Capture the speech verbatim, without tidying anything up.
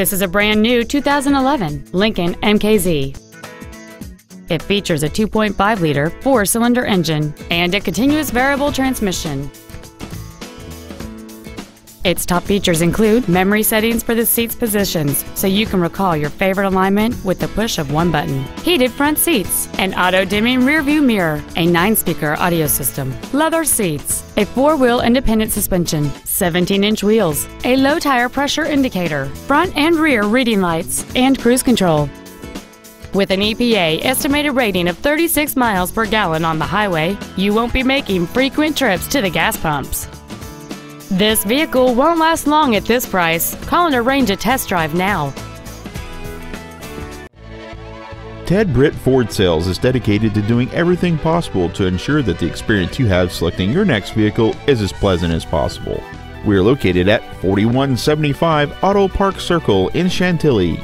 This is a brand new two thousand eleven Lincoln M K Z. It features a two point five liter four-cylinder engine and a continuous variable transmission. Its top features include memory settings for the seat's positions, so you can recall your favorite alignment with the push of one button, heated front seats, an auto-dimming rearview mirror, a nine-speaker audio system, leather seats, a four-wheel independent suspension, seventeen inch wheels, a low tire pressure indicator, front and rear reading lights, and cruise control. With an E P A estimated rating of thirty-six miles per gallon on the highway, you won't be making frequent trips to the gas pumps. This vehicle won't last long at this price. Call and arrange a test drive now. Ted Britt Ford Sales is dedicated to doing everything possible to ensure that the experience you have selecting your next vehicle is as pleasant as possible. We are located at forty-one seventy-five Auto Park Circle in Chantilly.